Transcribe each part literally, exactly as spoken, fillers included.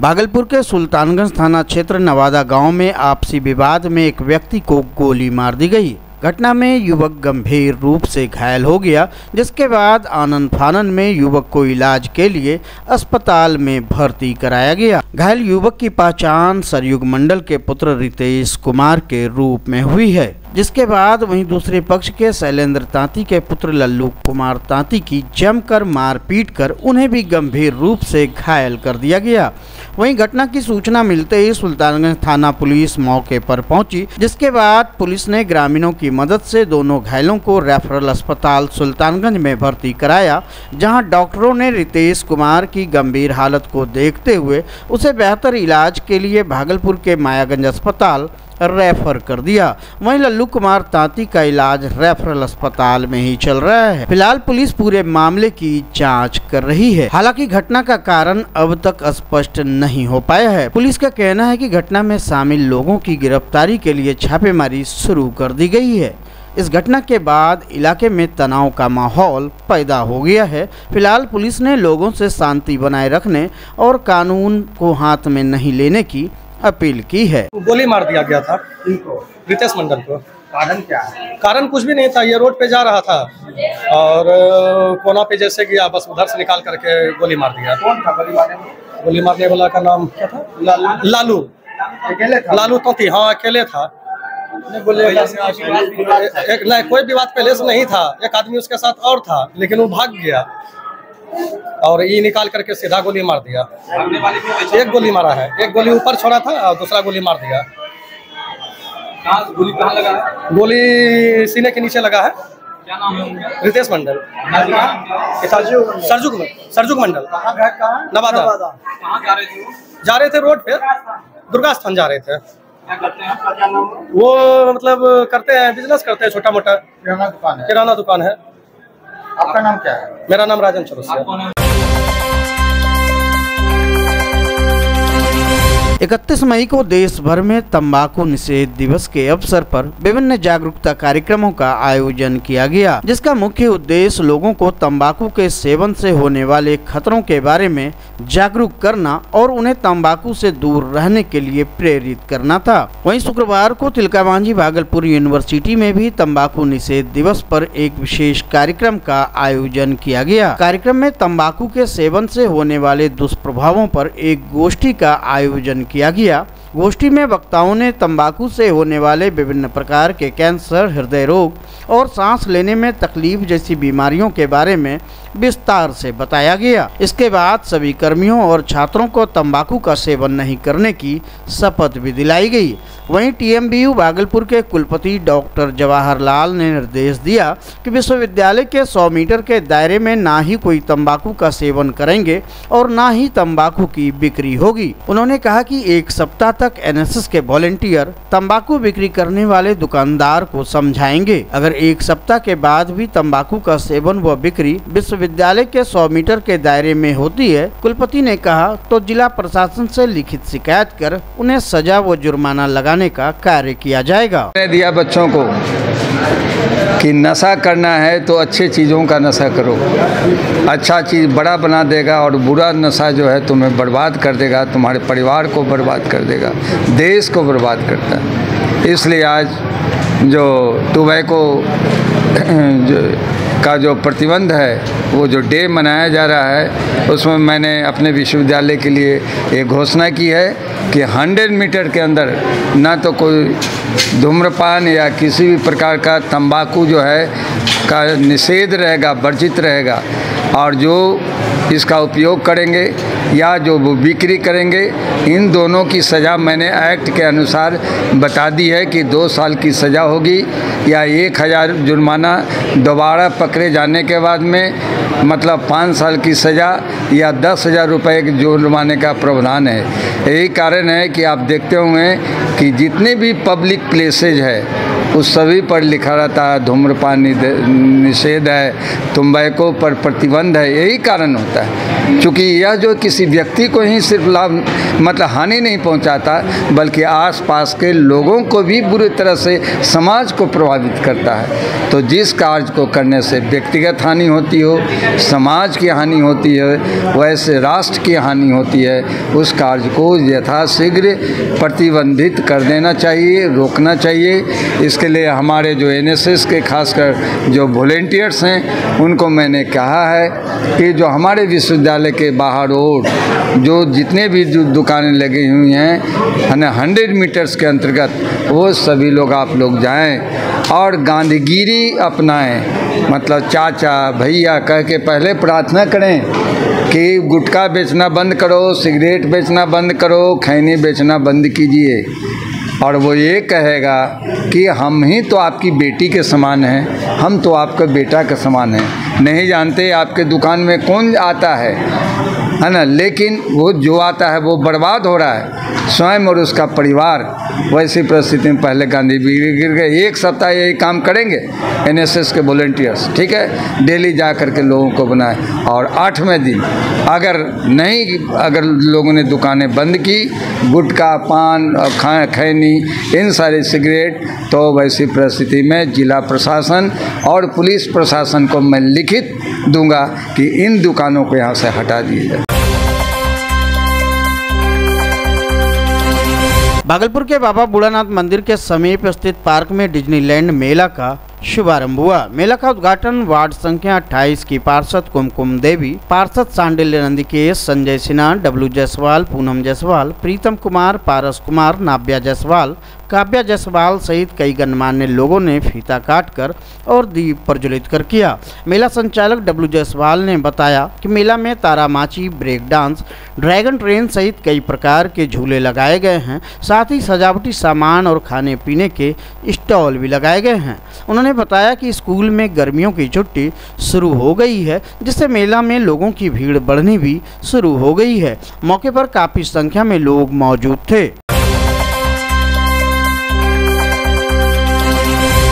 भागलपुर के सुल्तानगंज थाना क्षेत्र नवादा गांव में आपसी विवाद में एक व्यक्ति को गोली मार दी गई। घटना में युवक गंभीर रूप से घायल हो गया, जिसके बाद आनन फानन में युवक को इलाज के लिए अस्पताल में भर्ती कराया गया। घायल युवक की पहचान सरयुग मंडल के पुत्र रितेश कुमार के रूप में हुई है, जिसके बाद वहीं दूसरे पक्ष के शैलेंद्र तांती के पुत्र लल्लू कुमार तांती की जमकर मारपीट कर उन्हें भी गंभीर रूप से घायल कर दिया गया। वहीं घटना की सूचना मिलते ही सुल्तानगंज थाना पुलिस मौके पर पहुंची, जिसके बाद पुलिस ने ग्रामीणों की मदद से दोनों घायलों को रेफरल अस्पताल सुल्तानगंज में भर्ती कराया, जहां डॉक्टरों ने रितेश कुमार की गंभीर हालत को देखते हुए उसे बेहतर इलाज के लिए भागलपुर के मायागंज अस्पताल रेफर कर दिया। वहीं लल्लू कुमार तांती का इलाज रेफरल अस्पताल में ही चल रहा है। फिलहाल पुलिस पूरे मामले की जांच कर रही है, हालांकि घटना का कारण अब तक स्पष्ट नहीं हो पाया है। पुलिस का कहना है कि घटना में शामिल लोगों की गिरफ्तारी के लिए छापेमारी शुरू कर दी गई है। इस घटना के बाद इलाके में तनाव का माहौल पैदा हो गया है। फिलहाल पुलिस ने लोगों से शांति बनाए रखने और कानून को हाथ में नहीं लेने की अपील की है। गोली मार दिया गया था रितेश मंडल को। कारण क्या है? कारण कुछ भी नहीं था, ये रोड पे जा रहा था और कोना पे जैसे गया, बस उधर से निकाल करके गोली मार दिया। कौन था गोली मारने वाला? गोली मारने वाला का नाम क्या था? लालू लालू अकेले था? लालू तांती, हाँ अकेले था। एक नहीं, कोई विवाद पहले से नहीं था, एक आदमी उसके साथ और था, लेकिन वो भाग गया और ये निकाल करके सीधा गोली मार दिया। एक गोली मारा है, एक गोली ऊपर छोड़ा था और दूसरा गोली मार दिया। गोली कहाँ लगा है? गोली सीने के नीचे लगा है। क्या नाम है? रितेश मंडल। सरजू सरजू मंडल। नवादा। जा रहे थे रोड पे, दुर्गा स्थान जा रहे थे। क्या करते हैं? वो मतलब करते हैं, बिजनेस करते हैं, छोटा मोटा किराना दुकान है। किराना दुकान है। आपका नाम क्या है? मेरा नाम राजन चौरसिया। इकतीस मई को देश भर में तंबाकू निषेध दिवस के अवसर पर विभिन्न जागरूकता कार्यक्रमों का आयोजन किया गया, जिसका मुख्य उद्देश्य लोगों को तंबाकू के सेवन से होने वाले खतरों के बारे में जागरूक करना और उन्हें तंबाकू से दूर रहने के लिए प्रेरित करना था। वहीं शुक्रवार को तिलका मांझी भागलपुर यूनिवर्सिटी में भी तंबाकू निषेध दिवस पर एक विशेष कार्यक्रम का आयोजन किया गया। कार्यक्रम में तंबाकू के सेवन से होने वाले दुष्प्रभावों पर एक गोष्ठी का आयोजन किया गया। गोष्ठी में वक्ताओं ने तंबाकू से होने वाले विभिन्न प्रकार के कैंसर, हृदय रोग और सांस लेने में तकलीफ जैसी बीमारियों के बारे में विस्तार से बताया गया। इसके बाद सभी कर्मियों और छात्रों को तंबाकू का सेवन नहीं करने की शपथ भी दिलाई गई। वहीं टीएमबीयू भागलपुर के कुलपति डॉक्टर जवाहर लाल ने निर्देश दिया कि विश्वविद्यालय के सौ मीटर के दायरे में ना ही कोई तंबाकू का सेवन करेंगे और ना ही तंबाकू की बिक्री होगी। उन्होंने कहा कि एक सप्ताह तक एनएसएस के वॉलेंटियर तंबाकू बिक्री करने वाले दुकानदार को समझाएंगे। अगर एक सप्ताह के बाद भी तंबाकू का सेवन व बिक्री विश्वविद्यालय के सौ मीटर के दायरे में होती है, कुलपति ने कहा, तो जिला प्रशासन से लिखित शिकायत कर उन्हें सजा व जुर्माना लगाने का कार्य किया जाएगा। दिया बच्चों को कि नशा करना है तो अच्छी चीज़ों का नशा करो, अच्छा चीज़ बड़ा बना देगा और बुरा नशा जो है तुम्हें बर्बाद कर देगा, तुम्हारे परिवार को बर्बाद कर देगा, देश को बर्बाद करता है। इसलिए आज जो टोबैको का जो प्रतिबंध है, वो जो डे मनाया जा रहा है, उसमें मैंने अपने विश्वविद्यालय के लिए ये घोषणा की है कि सौ मीटर के अंदर ना तो कोई धूम्रपान या किसी भी प्रकार का तंबाकू जो है का निषेध रहेगा, वर्जित रहेगा। और जो इसका उपयोग करेंगे या जो बिक्री करेंगे, इन दोनों की सज़ा मैंने एक्ट के अनुसार बता दी है कि दो साल की सज़ा होगी या एक हज़ार जुर्माना, दोबारा पकड़े जाने के बाद में मतलब पाँच साल की सज़ा या दस हज़ार रुपये के जुर्माने का प्रावधान है। यही कारण है कि आप देखते होंगे कि जितने भी पब्लिक प्लेसेज है उस सभी पर लिखा रहता है धूम्रपान निषेध है, तंबाकू पर प्रतिबंध है। यही कारण होता है क्योंकि यह जो किसी व्यक्ति को ही सिर्फ लाभ मतलब हानि नहीं पहुंचाता बल्कि आसपास के लोगों को भी बुरी तरह से समाज को प्रभावित करता है। तो जिस कार्य को करने से व्यक्तिगत हानि होती हो, समाज की हानि होती है, वैसे राष्ट्र की हानि होती है, उस कार्य को यथाशीघ्र प्रतिबंधित कर देना चाहिए, रोकना चाहिए। इसके लिए हमारे जो एन एस एस के खासकर जो वॉलेंटियर्स हैं उनको मैंने कहा है कि जो हमारे विश्वविद्यालय के बाहर और जो जितने भी जो दुकानें लगी हुई हैं है ना हंड्रेड मीटर्स के अंतर्गत, वो सभी लोग आप लोग जाएं और गांधीगिरी अपनाएं। मतलब चाचा भैया कह के पहले प्रार्थना करें कि गुटखा बेचना बंद करो, सिगरेट बेचना बंद करो, खैनी बेचना बंद कीजिए। और वो ये कहेगा कि हम ही तो आपकी बेटी के समान हैं, हम तो आपका बेटा के समान हैं, नहीं जानते आपके दुकान में कौन आता है है ना, लेकिन वो जो आता है वो बर्बाद हो रहा है स्वयं और उसका परिवार। वैसी परिस्थिति में पहले गांधी गिर गए। एक सप्ताह यही काम करेंगे एन एस एस के वॉलेंटियर्स, ठीक है, डेली जा कर के लोगों को बनाए। और आठवें दिन अगर नहीं, अगर लोगों ने दुकानें बंद की गुटखा पान खाए खैनी इन सारे सिगरेट, तो वैसी परिस्थिति में जिला प्रशासन और पुलिस प्रशासन को मैं लिखित दूंगा कि इन दुकानों को यहाँ से हटा दिया जाए। भागलपुर के बाबा बुढ़ानाथ मंदिर के समीप स्थित पार्क में डिज्नीलैंड मेला का शुभारंभ हुआ। मेला का उद्घाटन वार्ड संख्या अट्ठाईस की पार्षद कुमकुम देवी, पार्षद सांडिल्य नंदिकेश, संजय सिन्हा, डब्लू जायसवाल, पूनम जायसवाल, प्रीतम कुमार, पारस कुमार, नाव्या जायसवाल, काव्या जायसवाल सहित कई गणमान्य लोगों ने फीता काटकर और दीप प्रज्वलित कर किया। मेला संचालक डब्लू जायसवाल ने बताया कि मेला में तारामाची, ब्रेक डांस, ड्रैगन ट्रेन सहित कई प्रकार के झूले लगाए गए हैं, साथ ही सजावटी सामान और खाने पीने के स्टॉल भी लगाए गए हैं। उन्होंने बताया कि स्कूल में गर्मियों की छुट्टी शुरू हो गई है, जिससे मेला में लोगों की भीड़ बढ़नी भी शुरू हो गई है। मौके पर काफ़ी संख्या में लोग मौजूद थे।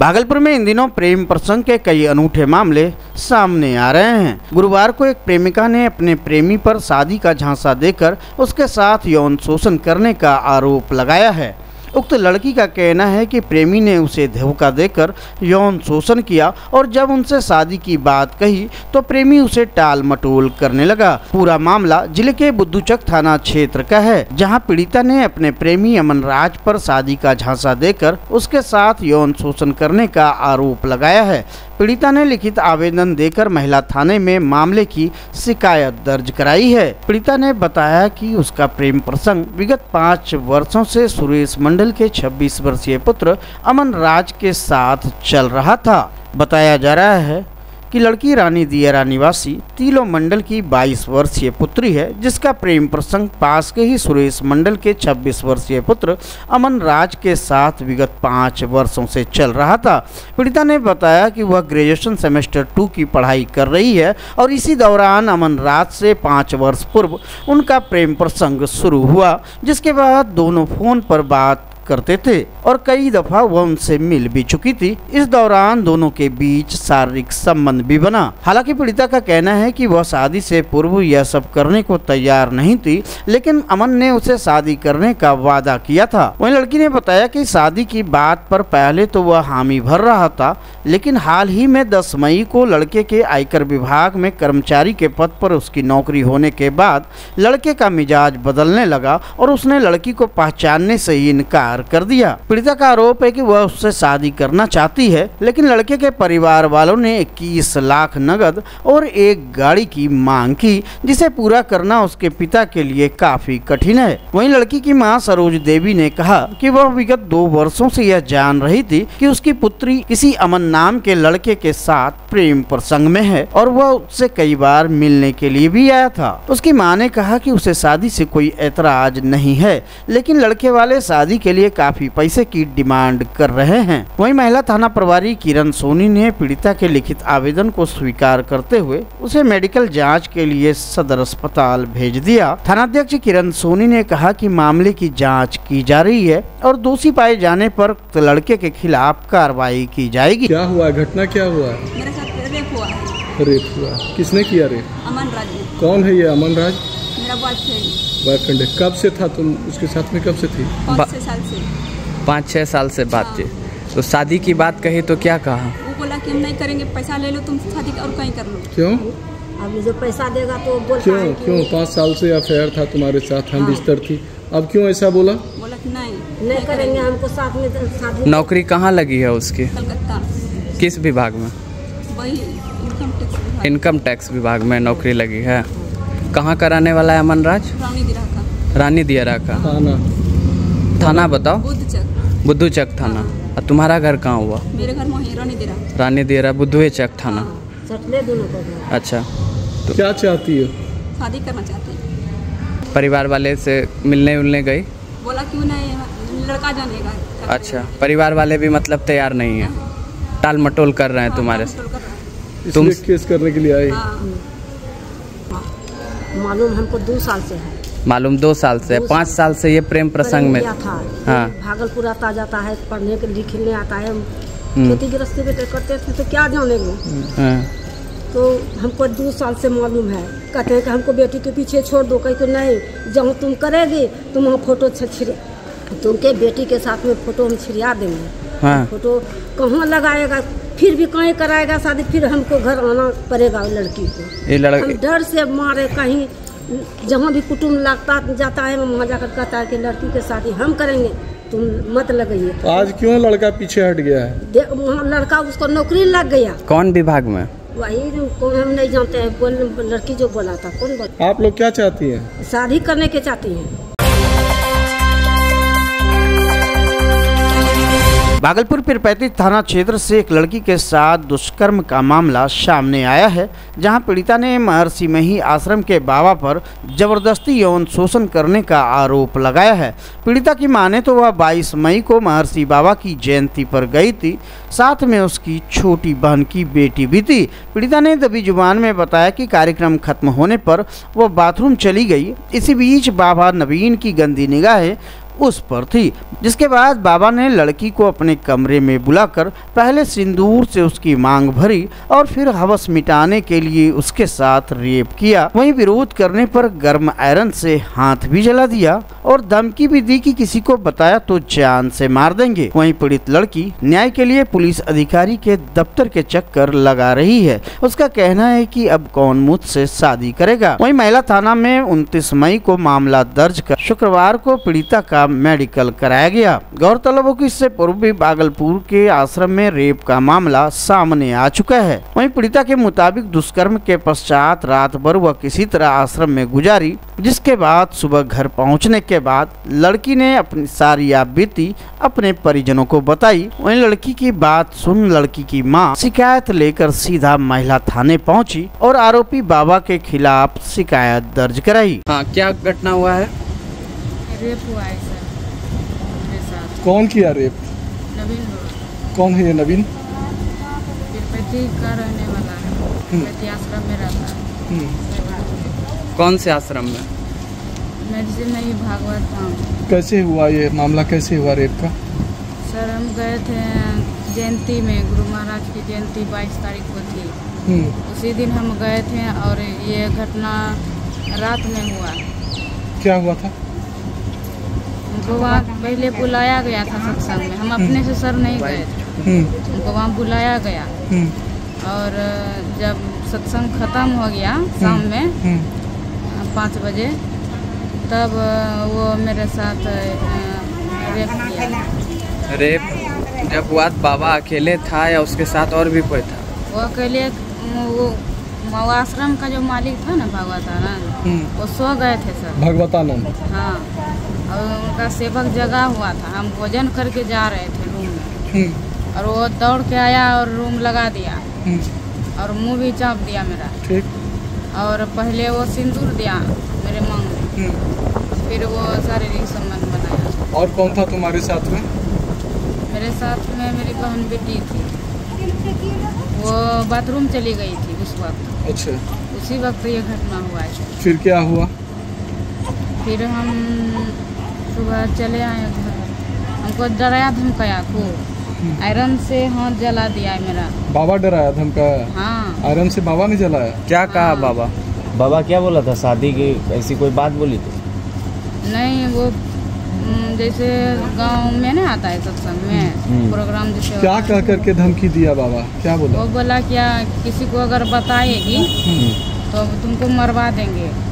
भागलपुर में इन दिनों प्रेम प्रसंग के कई अनूठे मामले सामने आ रहे हैं। गुरुवार को एक प्रेमिका ने अपने प्रेमी पर शादी का झांसा देकर उसके साथ यौन शोषण करने का आरोप लगाया है। उक्त लड़की का कहना है कि प्रेमी ने उसे धोखा देकर यौन शोषण किया और जब उनसे शादी की बात कही तो प्रेमी उसे टाल मटोल करने लगा। पूरा मामला जिले के बुद्धुचक थाना क्षेत्र का है, जहां पीड़िता ने अपने प्रेमी अमन राज पर शादी का झांसा देकर उसके साथ यौन शोषण करने का आरोप लगाया है। पीड़िता ने लिखित आवेदन देकर महिला थाने में मामले की शिकायत दर्ज कराई है। पीड़िता ने बताया कि उसका प्रेम प्रसंग विगत पाँच वर्षों से सुरेश मंडल के छब्बीस वर्षीय पुत्र अमन राज के साथ चल रहा था। बताया जा रहा है कि लड़की रानी दियारा निवासी तीलो मंडल की बाईस वर्षीय पुत्री है, जिसका प्रेम प्रसंग पास के ही सुरेश मंडल के छब्बीस वर्षीय पुत्र अमन राज के साथ विगत पाँच वर्षों से चल रहा था। पीड़िता ने बताया कि वह ग्रेजुएशन सेमेस्टर टू की पढ़ाई कर रही है और इसी दौरान अमन राज से पाँच वर्ष पूर्व उनका प्रेम प्रसंग शुरू हुआ, जिसके बाद दोनों फोन पर बात करते थे और कई दफा वह उनसे मिल भी चुकी थी। इस दौरान दोनों के बीच शारीरिक संबंध भी बना। हालांकि पीड़िता का कहना है कि वह शादी से पूर्व यह सब करने को तैयार नहीं थी, लेकिन अमन ने उसे शादी करने का वादा किया था। वहीं लड़की ने बताया कि शादी की बात पर पहले तो वह हामी भर रहा था, लेकिन हाल ही में दस मई को लड़के के आयकर विभाग में कर्मचारी के पद पर उसकी नौकरी होने के बाद लड़के का मिजाज बदलने लगा और उसने लड़की को पहचानने से ही इनकार कर दिया। पीड़िता का आरोप है कि वह उससे शादी करना चाहती है, लेकिन लड़के के परिवार वालों ने इक्कीस लाख नगद और एक गाड़ी की मांग की, जिसे पूरा करना उसके पिता के लिए काफी कठिन है। वहीं लड़की की मां सरोज देवी ने कहा कि वह विगत दो वर्षों से यह जान रही थी कि उसकी पुत्री किसी अमन नाम के लड़के के साथ प्रेम प्रसंग में है और वह उससे कई बार मिलने के लिए भी आया था। उसकी माँ ने कहा कि उसे शादी से कोई ऐतराज नहीं है, लेकिन लड़के वाले शादी के लिए लिए काफी पैसे की डिमांड कर रहे हैं। वहीं महिला थाना प्रभारी किरण सोनी ने पीड़िता के लिखित आवेदन को स्वीकार करते हुए उसे मेडिकल जाँच के लिए सदर अस्पताल भेज दिया। थानाध्यक्ष किरण सोनी ने कहा कि मामले की जाँच की जा रही है और दोषी पाए जाने पर तो लड़के के खिलाफ कार्रवाई की जाएगी। क्या हुआ, घटना क्या हुआ? मेरे साथ रेप हुआ है। रेप हुआ, किसने किया रेप? अमन राज ने। कौन है ये अमन राज? मेरा बॉयफ्रेंड। बॉयफ्रेंड है। कब से था तुम उसके साथ में? कब से थी? पाँच छह साल से। पाँच छह साल से बात थी। तो शादी की बात कही तो क्या कहा? वो बोला कि हम नहीं करेंगे, पैसा ले लो तुम शादी और कहीं कर लो। क्यों? अब जो पैसा देगा तो बोलता क्यों है कि क्यों? पाँच साल से अफेयर था तुम्हारे साथ, हम बिस्तर थी, अब क्यों ऐसा बोला? बोला कि नहीं नहीं करेंगे हमको साथ में शादी। नौकरी कहाँ लगी है उसकी? कलकत्ता। किस विभाग में? वही इनकम टैक्स। इनकम टैक्स विभाग में नौकरी लगी है। कहाँ का रहने वाला है अमन राज? रानी दियारा का। रानी दियारा का थाना थाना बताओ। बुद्धूचक। बुद्धूचक थाना। और तुम्हारा घर कहाँ हुआ? मेरे घर वहीं रानी दियारा। रानी दियारा बुद्धूचक थाना। अच्छा, तो क्या चाहती हो? शादी करना चाहती है। परिवार वाले से मिलने उलने गई? बोला क्यों नहीं, लड़का जानेगा। अच्छा, परिवार वाले भी मतलब तैयार नहीं है, टाल मटोल कर रहे हैं तुम्हारे से। तुम केस करने के लिए आई? मालूम हमको दो साल से है। मालूम दो साल से, पाँच साल से ये प्रेम प्रसंग में था। हाँ, भागलपुर आता जाता है, पढ़ने के लिखने आता है, खेती गृहस्थी में करते थे तो क्या जानेंगे। तो हमको दो साल से मालूम है। कहते हैं कि हमको बेटी के पीछे छोड़ दो, कहीं को नहीं, जहाँ तुम करेगी तुम वहाँ फोटो छिड़ तुमके बेटी के साथ में फोटो हम छिड़िया देंगे। हाँ। फोटो कहाँ लगाएगा, फिर भी कहीं कराएगा शादी, फिर हमको घर आना पड़ेगा लड़की को। ये लड़की हम डर से मारे, कहीं जहाँ भी कुटुम्ब लगता जाता है वहाँ जाकर कहता है कि लड़की के शादी हम करेंगे, तुम मत लगाइए। आज क्यों लड़का पीछे हट गया है? वहाँ लड़का उसको नौकरी लग गया। कौन विभाग में? वही हम नहीं जानते हैं, बोल लड़की जो बोला था कौन बोला। आप लोग क्या चाहती हैं? शादी करने के चाहती हैं। भागलपुर पिरपैती थाना क्षेत्र से एक लड़की के साथ दुष्कर्म का मामला सामने आया है, जहां पीड़िता ने महर्षि मही आश्रम के बाबा पर जबरदस्ती यौन शोषण करने का आरोप लगाया है। पीड़िता की माने तो वह बाईस मई को महर्षि बाबा की जयंती पर गई थी, साथ में उसकी छोटी बहन की बेटी भी थी। पीड़िता ने दबी जुबान में बताया कि कार्यक्रम खत्म होने पर वह बाथरूम चली गई, इसी बीच बाबा नवीन की गंदी निगाहें उस पर थी, जिसके बाद बाबा ने लड़की को अपने कमरे में बुलाकर पहले सिंदूर से उसकी मांग भरी और फिर हवस मिटाने के लिए उसके साथ रेप किया। वहीं विरोध करने पर गर्म आयरन से हाथ भी जला दिया और धमकी भी दी कि किसी को बताया तो जान से मार देंगे। वहीं पीड़ित लड़की न्याय के लिए पुलिस अधिकारी के दफ्तर के चक्कर लगा रही है। उसका कहना है कि अब कौन मुझसे शादी करेगा। वहीं महिला थाना में उनतीस मई को मामला दर्ज कर शुक्रवार को पीड़िता का मेडिकल कराया गया। गौरतलब हो कि इससे पूर्व भी भागलपुर के आश्रम में रेप का मामला सामने आ चुका है। वहीं पीड़िता के मुताबिक दुष्कर्म के पश्चात रात भर वह किसी तरह आश्रम में गुजारी, जिसके बाद सुबह घर पहुंचने के बाद लड़की ने अपनी सारी आपबीती अपने परिजनों को बताई। वहीं लड़की की बात सुन लड़की की मां शिकायत लेकर सीधा महिला थाने पहुंची और आरोपी बाबा के खिलाफ शिकायत दर्ज कराई। हाँ, क्या घटना हुआ है? रेप हुआ है सर। कौन किया रेप? नवीन। कौन है ये नवीन? तिरुपति का रहने वाला है, तिरुपति आश्रम में रहता है। कौन से आश्रम में? मेडिसिन नहीं, भागवत। कैसे हुआ ये मामला, कैसे हुआ रेप का? सर हम गए थे जयंती में, गुरु महाराज की जयंती बाईस तारीख को थी, उसी दिन हम गए थे और ये घटना रात में हुआ। क्या हुआ था? हमको वहाँ पहले बुलाया गया था सत्संग में, हम अपने से सर नहीं गए थे, हमको वहाँ बुलाया गया और जब सत्संग खत्म हो गया शाम में पाँच बजे, तब वो मेरे साथ रेप किया। रेप जब हुआ बाबा अकेले था या उसके साथ और भी कोई था? वो अकेले, वो आश्रम का जो मालिक था ना भगवतानंद, वो सो गए थे सर। भगवतानंद? हाँ, और उनका सेवक जगा हुआ था, हम भोजन करके जा रहे थे रूम में और वो दौड़ के आया और रूम लगा दिया और मुँह भी चाँप दिया मेरा। ठीक। और पहले वो सिंदूर दिया मेरे मांग में, फिर वो शारीरिक संबंध बनाया। और कौन था तुम्हारे साथ में? मेरे साथ में मेरी बहन बेटी थी, वो बाथरूम चली गई थी उस वक्त। अच्छा, उसी वक्त ये घटना हुआ है। फिर क्या हुआ? फिर हम सुबह चले आए घर, हमको डराया धमकाया खूब, आयरन से हाथ जला दिया मेरा। बाबा डराया धमकाया? हाँ, आयरन से बाबा ने जलाया। क्या कहा? हाँ। बाबा बाबा क्या बोला था? शादी की ऐसी कोई बात बोली थी? नहीं, वो जैसे गांव में ना आता है सत्संग में प्रोग्राम जैसे। क्या कह करके धमकी दिया बाबा? क्या बोला? वो बोला क्या, किसी को अगर बताएगी तो तुमको मरवा देंगे।